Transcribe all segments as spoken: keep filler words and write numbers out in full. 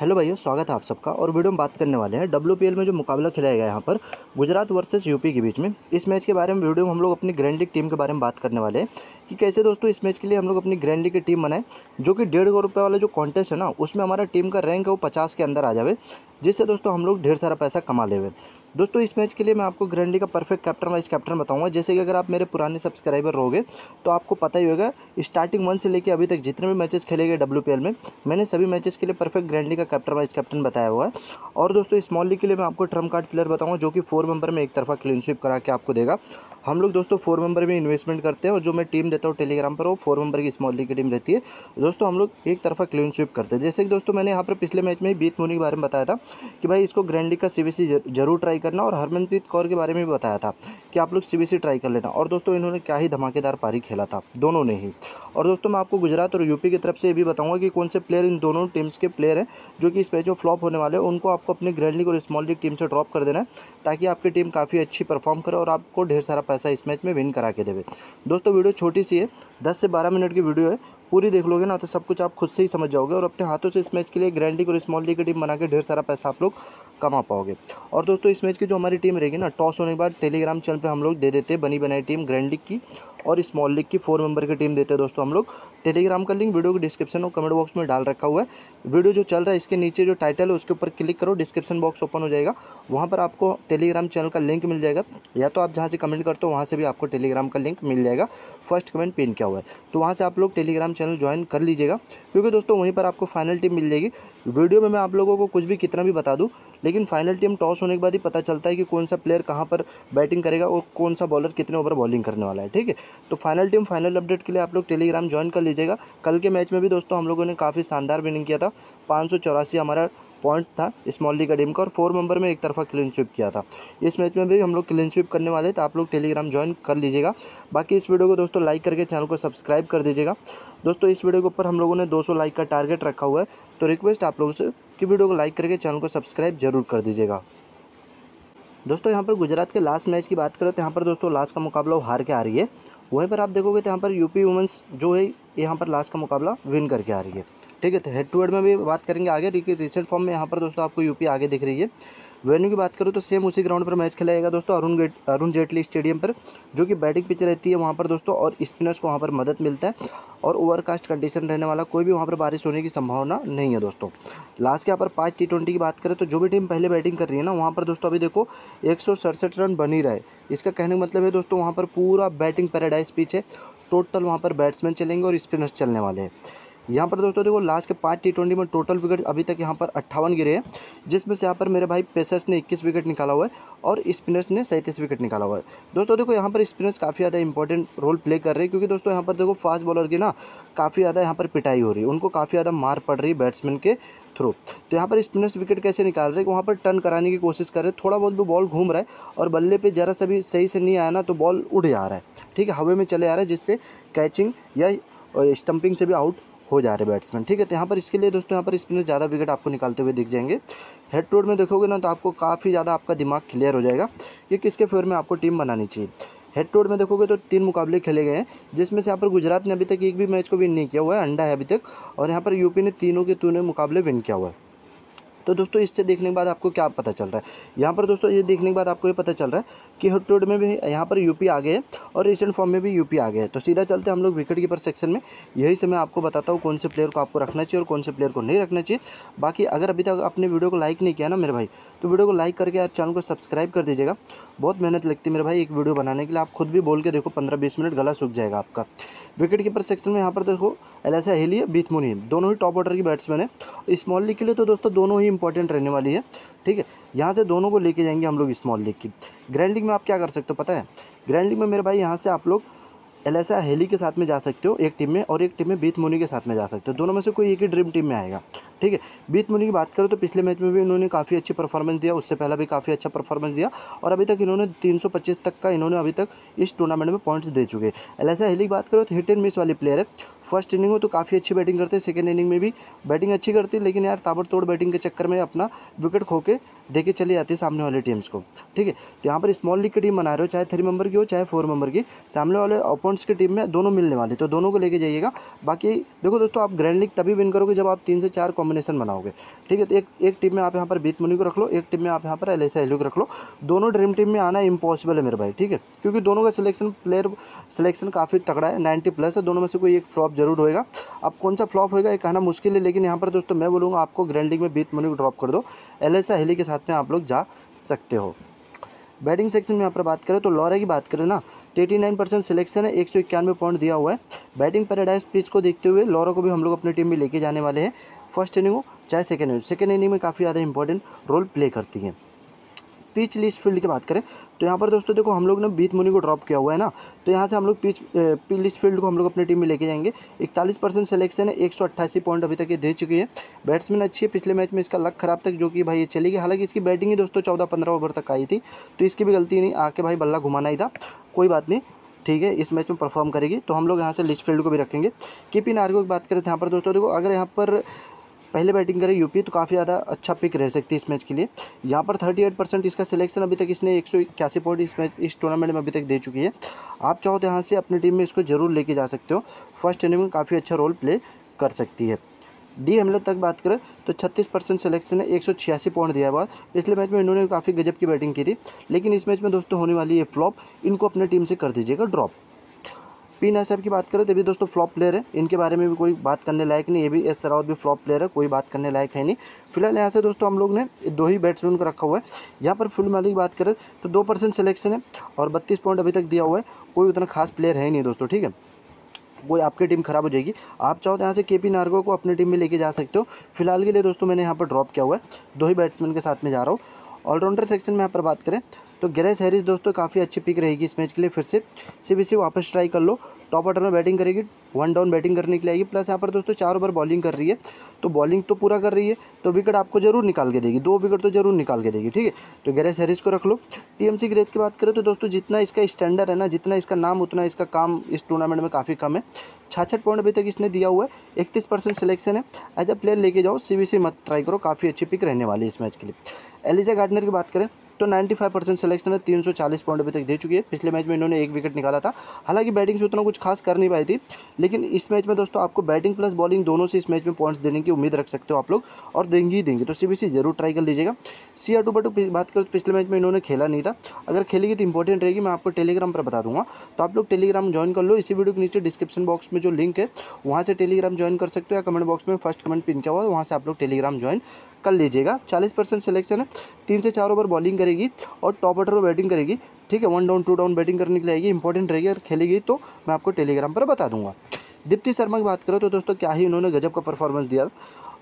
Hello भाइयों, स्वागत है आप सबका। और वीडियो में बात करने वाले हैं डब्ल्यूपीएल में जो मुकाबला खिलाया गया यहाँ पर गुजरात वर्सेस यूपी के बीच में। इस मैच के बारे में वीडियो में हम लोग अपनी ग्रैंड लीग टीम के बारे में बात करने वाले हैं कि कैसे दोस्तों इस मैच के लिए हम लोग अपनी ग्रैंड लीग की टीम बनाएं, जो कि डेढ़ करोड़ रुपये वाला जो कॉन्टेस्ट है ना, उसमें हमारा टीम का रैंक है वो पचास के अंदर आ जाए, जिससे दोस्तों हम लोग ढेर सारा पैसा कमा ले हुए। दोस्तों इस मैच के लिए मैं आपको ग्रैंड लीग का परफेक्ट कैप्टन वाइस कैप्टन बताऊंगा। जैसे कि अगर आप मेरे पुराने सब्सक्राइबर रहोगे तो आपको पता ही होगा, स्टार्टिंग वन से लेकर अभी तक जितने भी मैचेस खेले गए डब्ल्यूपीएल में, मैंने सभी मैचेस के लिए परफेक्ट ग्रैंड लीग का कैप्टन वाइस कैप्टन बताया हुआ है। और दोस्तों स्मॉल लीग के लिए मैं आपको ट्रम्प कार्ड प्लेयर बताऊँगा, जो कि फोर मेंबर में एक तरफा क्लीन स्वीप करा के आपको देगा। हम लोग दोस्तों फोर मेंबर में इन्वेस्टमेंट करते हैं और जो मैं टीम देता हूँ टेलीग्राम पर, वो फोर मेंबर की स्मॉल लीग की टीम रहती है। दोस्तों हम लोग एक तरफा क्लीन स्वीप करते हैं। जैसे कि दोस्तों मैंने यहाँ पर पिछले मैच में ही बेथ मूनी के बारे में बताया था कि भाई इसको ग्रैंड लीग का सीबीसी जरूर ट्राई करना, और हरमनप्रीत कौर के बारे में भी बताया था कि आप लोग सीबीसी ट्राई कर लेना। और दोस्तों इन्होंने क्या ही धमाकेदार पारी खेला था दोनों ने ही। और दोस्तों मैं आपको गुजरात और यूपी की तरफ से भी बताऊंगा कि कौन से प्लेयर इन दोनों टीम्स के प्लेयर हैं जो कि इस मैच में फ्लॉप होने वाले हैं, उनको आपको अपनी ग्रैंड लीग और स्मॉल लीग टीम से ड्रॉप कर देना है, ताकि आपकी टीम काफ़ी अच्छी परफॉर्म करे और आपको ढेर सारा पैसा इस मैच में विन करा के देवे। दोस्तों वीडियो छोटी सी है, दस से बारह मिनट की वीडियो है, पूरी देख लोगे ना तो सब कुछ आप खुद से ही समझ जाओगे और अपने हाथों से इस मैच के लिए ग्रैंड लीग और स्मॉल लीग की टीम बना के ढेर सारा पैसा आप लोग कमा पाओगे। और दोस्तों इस मैच की जो हमारी टीम रहेगी ना, टॉस होने के बाद टेलीग्राम चैनल पे हम लोग दे देते हैं बनी बनाई टीम ग्रैंड लीग की और स्मॉल लीग की, फोर मेंबर की टीम देते हैं दोस्तों हम लोग। टेलीग्राम का लिंक वीडियो के डिस्क्रिप्शन और कमेंट बॉक्स में डाल रखा हुआ है। वीडियो जो चल रहा है इसके नीचे जो टाइटल है उसके ऊपर क्लिक करो, डिस्क्रिप्शन बॉक्स ओपन हो जाएगा, वहाँ पर आपको टेलीग्राम चैनल का लिंक मिल जाएगा, या तो आप जहाँ से कमेंट करते हो वहाँ से भी आपको टेलीग्राम का लिंक मिल जाएगा। फर्स्ट कमेंट पिन किया हुआ है, तो वहाँ से आप लोग टेलीग्राम चैनल ज्वाइन कर लीजिएगा, क्योंकि दोस्तों वहीं पर आपको फाइनल टीम मिल जाएगी। वीडियो में मैं आप लोगों को कुछ भी कितना भी बता दूँ, लेकिन फाइनल टीम टॉस होने के बाद ही पता चलता है कि कौन सा प्लेयर कहाँ पर बैटिंग करेगा और कौन सा बॉलर कितने ओवर बॉलिंग करने वाला है, ठीक है। तो फाइनल टीम फाइनल अपडेट के लिए आप लोग टेलीग्राम ज्वाइन कर लीजिएगा। कल के मैच में भी दोस्तों हम लोगों ने काफ़ी शानदार विनिंग किया था, पाँच सौ चौरासी हमारा पॉइंट था स्मॉल लीग टीम का, और फोर मेंबर में एक तरफा क्लीन स्वीप किया था। इस मैच में भी हम लोग क्लीन स्वीप करने वाले, तो आप लोग टेलीग्राम ज्वाइन कर लीजिएगा। बाकी इस वीडियो को दोस्तों लाइक करके चैनल को सब्सक्राइब कर दीजिएगा। दोस्तों इस वीडियो के ऊपर हम लोगों ने दो सौ लाइक का टारगेट रखा हुआ है, तो रिक्वेस्ट आप लोगों से कि वीडियो को लाइक करके चैनल को सब्सक्राइब जरूर कर दीजिएगा। दोस्तों यहाँ पर गुजरात के लास्ट मैच की बात करें तो यहाँ पर दोस्तों लास्ट का मुकाबला वो हार के आ रही है, वहीं पर आप देखोगे तो यहाँ पर यूपी वुमेंस जो है यहाँ पर लास्ट का मुकाबला विन करके आ रही है, ठीक है। तो हेड टू हेड में भी बात करेंगे आगे, क्योंकि रिसेंट फॉर्म में यहाँ पर दोस्तों आपको यूपी आगे दिख रही है। वेन्यू की बात करूँ तो सेम उसी ग्राउंड पर मैच खेला जाएगा दोस्तों, अरुण गेट अरुण जेटली स्टेडियम पर, जो कि बैटिंग पिच रहती है वहाँ पर दोस्तों, और स्पिनर्स को वहाँ पर मदद मिलता है और ओवरकास्ट कंडीशन रहने वाला, कोई भी वहाँ पर बारिश होने की संभावना नहीं है दोस्तों। लास्ट के यहाँ पर पाँच टी ट्वेंटी की बात करें तो जो भी टीम पहले बैटिंग कर रही है ना, वहाँ पर दोस्तों अभी देखो एक सौ सड़सठ रन बन ही रहे। इसका कहने का मतलब है दोस्तों वहाँ पर पूरा बैटिंग पैराडाइज पिच है, टोटल वहाँ पर बैट्समैन चलेंगे और स्पिनर्स चलने वाले हैं। यहाँ पर दोस्तों देखो लास्ट के पाँच टी ट्वेंटी में टोटल विकेट अभी तक यहाँ पर अट्ठावन गिरे हैं, जिसमें से यहाँ पर मेरे भाई पेसर्स ने इक्कीस विकेट निकाला हुआ है और स्पिनर्स ने सैंतीस विकेट निकाला हुआ है। दोस्तों देखो यहाँ पर स्पिनर्स काफ़ी ज़्यादा इंपॉर्टेंट रोल प्ले कर रहे हैं, क्योंकि दोस्तों यहाँ पर देखो फास्ट बॉलर की ना काफ़ी ज़्यादा यहाँ पर पिटाई हो रही है, उनको काफ़ी ज़्यादा मार पड़ रही है बैट्समैन के थ्रू। तो यहाँ पर स्पिनर्स विकेट कैसे निकाल रहे हैं, वहाँ पर टर्न कराने की कोशिश कर रहे हैं, थोड़ा बहुत भी बॉल घूम रहा है और बल्ले पर ज़रा सा भी सही से नहीं आया ना तो बॉल उड़ जा रहा है, ठीक है, हवा में चले आ रहा है, जिससे कैचिंग या स्टंपिंग से भी आउट हो जा रहे बैट्समैन, ठीक है। तो यहाँ पर इसके लिए दोस्तों यहाँ पर स्पिनर ज़्यादा विकेट आपको निकालते हुए दिख जाएंगे। हेड टू हेड में देखोगे ना तो आपको काफ़ी ज़्यादा आपका दिमाग क्लियर हो जाएगा कि किसके फेवर में आपको टीम बनानी चाहिए। हेड टू हेड में देखोगे तो तीन मुकाबले खेले गए हैं, जिसमें से यहाँ पर गुजरात ने अभी तक एक भी मैच को विन नहीं किया हुआ है, अंडा है अभी तक, और यहाँ पर यूपी ने तीनों के तीनों मुकाबले विन किया हुआ है। तो दोस्तों इससे देखने के बाद आपको क्या पता चल रहा है, यहाँ पर दोस्तों ये देखने के बाद आपको ये पता चल रहा है कि हेड टू हेड में भी यहाँ पर यूपी आ गए है और रिसेंट फॉर्म में भी यूपी आ गए है। तो सीधा चलते हम लोग विकेट कीपर सेक्शन में, यही समय आपको बताता हूँ कौन से प्लेयर को आपको रखना चाहिए और कौन से प्लेयर को नहीं रखना चाहिए। बाकी अगर अभी तक आपने वीडियो को लाइक नहीं किया ना मेरे भाई, तो वीडियो को लाइक करके आप चैनल को सब्सक्राइब कर दीजिएगा। बहुत मेहनत लगती है मेरे भाई एक वीडियो बनाने के लिए, आप खुद भी बोल के देखो पंद्रह बीस मिनट गला सूख जाएगा आपका। विकेट कीपर सेक्शन में यहाँ पर देखो एलिसा हेली है, बेथ मूनी, दोनों ही टॉप ऑर्डर की बैट्समैन है। स्मॉल लीग के लिए तो दोस्तों दोनों ही इंपॉर्टेंट रहने वाली है, ठीक है, यहाँ से दोनों को लेके जाएंगे हम लोग स्मॉल लीग की। ग्रैंड लीग में आप क्या कर सकते हो पता है, ग्रैंड लीग में मेरे भाई यहाँ से आप लोग एलिसा हेली के साथ में जा सकते हो एक टीम में, और एक टीम में बेथ मूनी के साथ में जा सकते हो, दोनों में से कोई एक ही ड्रीम टीम में आएगा, ठीक है। बेथ मूनी की बात करो तो पिछले मैच में भी इन्होंने काफ़ी अच्छी परफॉर्मेंस दिया, उससे पहले भी काफ़ी अच्छा परफॉर्मेंस दिया, और अभी तक इन्होंने तीन सौ पच्चीस तक का इन्होंने अभी तक इस टूर्नामेंट में पॉइंट्स दे चुके हैं। एलिसा हेली की बात करो तो हिट एंड मिस वाली प्लेयर है, फर्स्ट इनिंग में तो काफ़ी अच्छी बैटिंग करते हैं, सेकेंड इनिंग में भी बैटिंग अच्छी करती है, लेकिन यार ताबड़तोड़ बैटिंग के चक्कर में अपना विकेट खो के देके चली जाती है सामने वाली टीम्स को, ठीक है। तो यहाँ पर स्मॉल लीग की टीम बना रहे हो, चाहे थ्री मेंबर की हो चाहे फोर मेंबर की, सामने वाले ओपोनेंट्स की टीम में दोनों मिलने वाली, तो दोनों को लेके जाइएगा। बाकी देखो दोस्तों, आप ग्रैंड लीग तभी विन करोगे जब आप तीन से चार कॉम्बिनेशन बनाओगे, ठीक है। तो एक एक टीम में आप यहाँ पर बेथ मूनी को रख लो, एक टीम में आप यहाँ पर एलिसा हीली को रख लो, दोनों ड्रीम टीम में आना इम्पॉसिबल है मेरे भाई, ठीक है, क्योंकि दोनों का सिलेक्शन प्लेयर सिलेक्शन काफ़ी तगड़ा है, नाइन्टी प्लस है, दोनों में से कोई एक फ्लॉप जरूर होएगा। अब कौन सा फ्लॉप होएगा ये कहना मुश्किल है, लेकिन यहाँ पर दोस्तों मैं बोलूँगा आपको ग्रैंड लीग में बेथ मूनी को ड्रॉप कर दो, एलिसा हीली के साथ में आप लोग जा सकते हो। बैटिंग सेक्शन में यहाँ पर बात करें तो लॉरा की बात करें ना, उन्यासी परसेंट सिलेक्शन है, एक सौ इक्यानवे पॉइंट दिया हुआ है। बैटिंग पैराडाइज पिच को देखते हुए लॉरा को भी हम लोग अपनी टीम में लेके जाने वाले हैं, फर्स्ट इनिंग हो चाहे सेकेंड इनिंग, सेकेंड इनिंग में काफ़ी ज़्यादा इंपॉर्टेंट रोल प्ले करती हैं। पिच लिस्ट फील्ड की बात करें तो यहाँ पर दोस्तों देखो हम लोग ने बेथ मूनी को ड्रॉप किया हुआ है ना, तो यहाँ से हम लोग पिच लिस्ट फील्ड को हम लोग अपनी टीम में लेके जाएंगे। इकतालीस परसेंट सिलेक्शन है, एक सौ अट्ठासी पॉइंट अभी तक ये दे चुकी है। बैट्समैन अच्छी है, पिछले मैच में इसका लक खराब तक जो कि भाई ये चली गई, हालांकि इसकी बैटिंग ही दोस्तों चौदह पंद्रह ओवर तक आई थी, तो इसकी भी गलती नहीं, आके भाई बल्ला घुमाना ही था, कोई बात नहीं, ठीक है, इस मैच में परफॉर्म करेगी। तो हम लोग यहाँ से लिस्ट फील्ड को भी रखेंगे। कीपिंग आर्गो की बात करें तो यहाँ पर दोस्तों देखो अगर यहाँ पर पहले बैटिंग करे यूपी तो काफ़ी ज़्यादा अच्छा पिक रह सकती है इस मैच के लिए। यहाँ पर अड़तीस परसेंट इसका सिलेक्शन अभी तक, इसने एक सौ इक्यासी पॉइंट इस मैच इस टूर्नामेंट में अभी तक दे चुकी है। आप चाहो तो यहाँ से अपनी टीम में इसको जरूर लेके जा सकते हो, फर्स्ट इनिंग में काफ़ी अच्छा रोल प्ले कर सकती है। डी हमले तक बात करें तो छत्तीस परसेंट सिलेक्शन है, एक सौ छियासी पॉइंट दिया हुआ। पिछले मैच में इन्होंने काफ़ी गजब की बैटिंग की थी, लेकिन इस मैच में दोस्तों होने वाली ये फ्लॉप, इनको अपनी टीम से कर दीजिएगा ड्रॉप। पीन एस की बात करें तो भी दोस्तों फ्लॉप प्लेयर है, इनके बारे में भी कोई बात करने लायक नहीं। ए बी एस सरावत भी फ्लॉप प्लेयर है, कोई बात करने लायक है नहीं। फिलहाल यहाँ से दोस्तों हम लोग ने दो ही बैट्समैन को रखा हुआ है। यहाँ पर फुल माली की बात करें तो दो परसेंट सिलेक्शन है और बत्तीस पॉइंट अभी तक दिया हुआ है। कोई उतना खास प्लेयर है नहीं दोस्तों, ठीक है, कोई आपकी टीम खराब हो जाएगी। आप चाहो तो यहाँ से के पी नार्गो को अपनी टीम में लेके जा सकते हो। फिलहाल के लिए दोस्तों मैंने यहाँ पर ड्रॉप किया हुआ है, दो ही बैट्समैन के साथ में जा रहा हूँ। ऑलराउंडर सेक्शन में यहाँ पर बात करें तो ग्रेस हैरिस दोस्तों काफ़ी अच्छी पिक रहेगी इस मैच के लिए। फिर से सीबीसी वापस ट्राई कर लो, टॉप ऑर्डर में बैटिंग करेगी, वन डाउन बैटिंग करने के लिए आएगी। प्लस यहाँ पर दोस्तों चार ओवर बॉलिंग कर रही है, तो बॉलिंग तो पूरा कर रही है, तो विकेट आपको जरूर निकाल के देगी, दो विकेट तो जरूर निकाल के देगी, ठीक है। तो ग्रेस हैरिस को रख लो। टीएमसी ग्रेस की बात करें तो दोस्तों जितना इसका स्टैंडर्ड है ना, जितना इसका नाम, उतना इसका काम इस टूर्नामेंट में काफ़ी कम है। छियासठ पॉइंट अभी तक इसने दिया हुआ है, इकतीस परसेंट सिलेक्शन है। एज अ प्लेयर लेके जाओ, सीबीसी मत ट्राई करो, काफ़ी अच्छी पिक रहने वाली है इस मैच के लिए। एलिजा गार्डनर की बात करें तो पचानवे परसेंट सिलेक्शन है, तीन सौ चालीस पॉइंट अभी तक दे चुकी है। पिछले मैच में इन्होंने एक विकेट निकाला था, हालांकि बैटिंग से उतना कुछ खास कर नहीं पाई थी, लेकिन इस मैच में दोस्तों आपको बैटिंग प्लस बॉलिंग दोनों से इस मैच में पॉइंट्स देने की उम्मीद रख सकते हो आप लोग, और देंगे ही देंगे, तो सीबीसी जरूर ट्राई कर लीजिएगा। सी आर टू बटू की बात करें तो पिछले मैच में इन्होंने खेला नहीं था, अगर खेलेगी तो इंपॉर्टेंट रहेगी, मैं आपको टेलीग्राम पर बता दूंगा, तो आप लोग टेलीग्राम ज्वाइन कर लो। इसी वीडियो के नीचे डिस्क्रिप्शन बॉक्स में जो लिंक है वहाँ से टेलीग्राम ज्वाइन कर सकते हो, या कमेंट बॉक्स में फर्स्ट कमेंट पिन किया हुआ है, वहाँ से आप लोग टेलीग्राम ज्वाइन कर लीजिएगा। चालीस परसेंट सिलेक्शन है, तीन से चार ओवर बॉलिंग करेगी और टॉप ऑर्डर पर बैटिंग करेगी, ठीक है, one down two down batting करने के लिए आएगी, इंपॉर्टेंट रहेगी। अगर खेलेगी तो मैं आपको टेलीग्राम पर बता दूंगा। दीप्ति शर्मा की बात करो तो दोस्तों क्या ही इन्होंने गजब का परफॉर्मेंस दिया,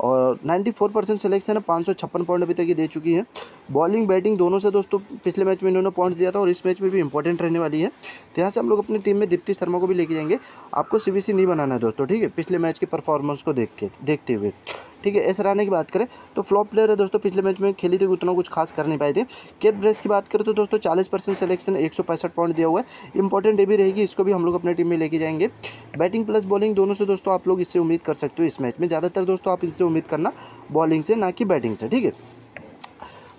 और चौरानवे परसेंट सिलेक्शन है, पाँच सौ छप्पन पॉइंट अभी तक ये दे चुकी है। बॉलिंग बैटिंग दोनों से दोस्तों पिछले मैच में इन्होंने पॉइंट्स दिया था, और इस मैच में भी इंपॉर्टेंट रहने वाली है। तो यहाँ से हम लोग अपनी टीम में दीप्ति शर्मा को भी लेके जाएंगे। आपको सीबीसी नहीं बनाना है दोस्तों, ठीक है, पिछले मैच के परफॉर्मेंस को देख के देखते हुए, ठीक है। एस राना की बात करें तो फ्लॉप प्लेयर है दोस्तों, पिछले मैच में खेली थी, उतना कुछ खास कर नहीं पाई थी। केप ब्रेस की बात करें तो दोस्तों चालीस परसेंट सिलेक्शन, एक सौ पैंसठ पॉइंट दिया हुआ है, इंपॉर्टेंट ये भी रहेगी, इसको भी हम लोग अपने टीम में लेके जाएंगे। बैटिंग प्लस बॉलिंग दोनों से दोस्तों आप लोग इससे उम्मीद कर सकते हो इस मैच में, ज़्यादातर दोस्तों आप इससे उम्मीद करना बॉलिंग से, ना कि बैटिंग से, ठीक है।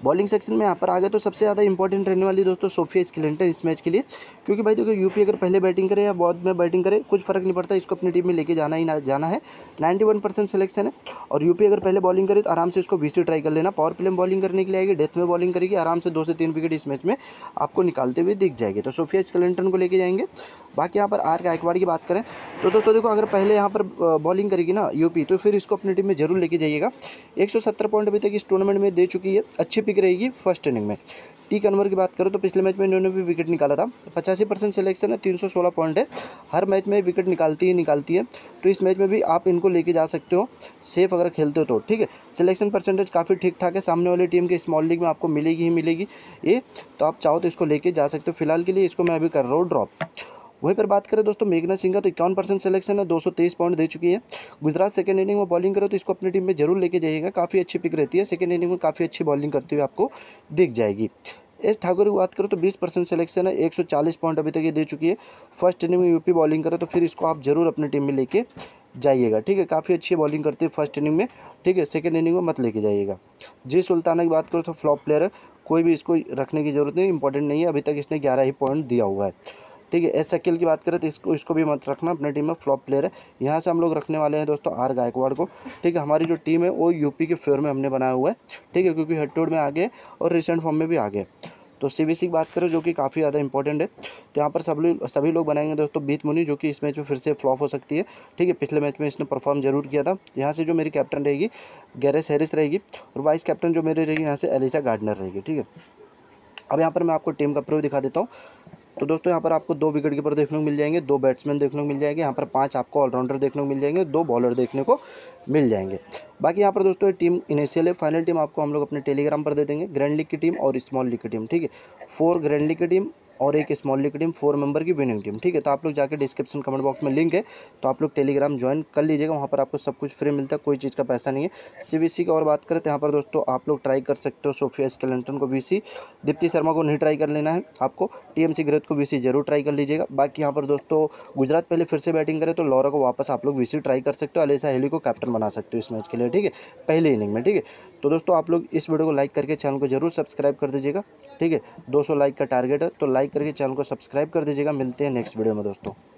बॉलिंग सेक्शन में यहाँ पर आ गए तो सबसे ज़्यादा इंपॉर्टेंट रहने वाली दोस्तों सोफिया स्किलिंटन इस मैच के लिए, क्योंकि भाई देखो यूपी अगर पहले बैटिंग करे या बाद में बैटिंग करे कुछ फर्क नहीं पड़ता, इसको अपनी टीम में लेके जाना ही ना जाना है। इक्यानवे परसेंट सिलेक्शन है, और यूपी अगर पहले बॉलिंग करे तो आराम से इसको बीस ट्राई कर लेना, पावर प्ले में बॉलिंग करने के लिए आएगी, डेथ में बॉलिंग करेगी, आराम से दो से तीन विकेट इस मैच में आपको निकालते हुए दिख जाएगी, तो सोफिया स्किलिंटन को लेके जाएंगे। बाकी यहाँ पर आर गायकवाड़ की बात करें तो दोस्तों देखो अगर पहले यहाँ पर बॉलिंग करेगी ना यूपी, तो फिर इसको अपनी टीम में जरूर लेके जाइएगा। एक सौ सत्तर पॉइंट अभी तक इस टूर्नामेंट में दे चुकी है, अच्छी पिक रहेगी फर्स्ट इनिंग में। टी कन्वर की बात करो तो पिछले मैच में इन्होंने भी विकेट निकाला था, पचासी परसेंट सिलेक्शन है, तीन सौ सोलह पॉइंट है, हर मैच में विकेट निकालती ही निकालती है, तो इस मैच में भी आप इनको लेके जा सकते हो सेफ अगर खेलते हो तो, ठीक है। सिलेक्शन परसेंटेज काफ़ी ठीक ठाक है, सामने वाली टीम के स्मॉल लीग में आपको मिलेगी ही मिलेगी ये, तो आप चाहो तो इसको लेके जा सकते हो। फिलहाल के लिए इसको मैं अभी कर रहा हूँ ड्रॉप। वहीं पर बात करें दोस्तों मेघना सिंह का तो इक्यावन परसेंट सिलेक्शन है, दो सौ तेईस पॉइंट दे चुकी है। गुजरात सेकंड इनिंग में बॉलिंग करो तो इसको अपनी टीम में जरूर लेके जाइएगा, काफ़ी अच्छी पिक रहती है, सेकंड इनिंग में काफ़ी अच्छी बॉलिंग करते हुए आपको दिख जाएगी। एस ठाकुर की बात करो तो बीस परसेंट सिलेक्शन है, एक सौ चालीस पॉइंट अभी तक ये दे चुकी है। फर्स्ट इनिंग में यूपी बॉलिंग करो तो फिर इसको आप जरूर अपनी टीम में लेके जाइएगा, ठीक है। काफ़ी अच्छी बॉलिंग करती है फर्स्ट इनिंग में, ठीक है। सेकेंड इनिंग में मत लेके जाइएगा। जी सुल्ताना की बात करो तो फ्लॉप प्लेयर है, कोई भी इसको रखने की ज़रूरत नहीं, इंपॉर्टेंट नहीं है। अभी तक इसने ग्यारह ही पॉइंट दिया हुआ है, ठीक है। एस अकील की बात करें तो इसको इसको भी मत रखना, अपने टीम में फ्लॉप प्लेयर है। यहाँ से हम लोग रखने वाले हैं दोस्तों आर गायकवाड़ को, ठीक है। हमारी जो टीम है वो यूपी के फेवर में हमने बनाया हुआ है, ठीक है, क्योंकि हेड टू हेड में आगे और रिसेंट फॉर्म में भी आगे। तो सीबीसी की बात करें जो कि काफ़ी ज़्यादा इंपॉर्टेंट है, तो यहाँ पर सब लोग सभी लोग बनाएंगे दोस्तों बेथ मूनी, जो कि इस मैच में फिर से फ्लॉप हो सकती है, ठीक है। पिछले मैच में इसने परफॉर्म जरूर किया था। यहाँ से जो मेरी कैप्टन रहेगी ग्रेस हैरिस रहेगी, और वाइस कैप्टन जो मेरी रहेगी यहाँ से एलिसा गार्डनर रहेगी, ठीक है। अब यहाँ पर मैं आपको टीम का प्रीव्यू दिखा देता हूँ। तो दोस्तों यहाँ पर आपको दो विकेट कीपर देखने को मिल जाएंगे, दो बैट्समैन देखने को मिल जाएंगे, यहाँ पर पांच आपको ऑलराउंडर देखने को मिल जाएंगे, दो बॉलर देखने को मिल जाएंगे। बाकी यहाँ पर दोस्तों ये टीम इनिशियल है, फाइनल टीम आपको हम लोग अपने टेलीग्राम पर दे देंगे। ग्रैंड लीग की टीम और स्मॉल लीग की टीम, ठीक है। फोर ग्रैंड लीग की टीम और एक स्मॉल लीग की टीम, फोर मेंबर की विनिंग टीम, ठीक है। तो आप लोग जाकर डिस्क्रिप्शन कमेंट बॉक्स में लिंक है, तो आप लोग टेलीग्राम ज्वाइन कर लीजिएगा। वहाँ पर आपको सब कुछ फ्री मिलता है, कोई चीज़ का पैसा नहीं है। सीबीसी की और बात करें तो यहाँ पर दोस्तों आप लोग ट्राई कर सकते हो सोफिया स्केलेंटन को वीसी, दीप्ति शर्मा को नहीं ट्राई कर लेना है आपको, टी एम सी ग्रेथ को वीसी जरूर ट्राई कर लीजिएगा। बाकी यहाँ पर दोस्तों गुजरात पहले फिर से बैटिंग करे तो लॉरा को वापस आप लोग वीसी ट्राई कर सकते हो, अलीसा हेली को कैप्टन बना सकते हो इस मैच के लिए, ठीक है, पहले इनिंग में, ठीक है। तो दोस्तों आप लोग इस वीडियो को लाइक करके चैनल को जरूर सब्सक्राइब कर दीजिएगा, ठीक है। दो सौ लाइक का टारगेट है, तो लाइक करके चैनल को सब्सक्राइब कर दीजिएगा। मिलते हैं नेक्स्ट वीडियो में दोस्तों।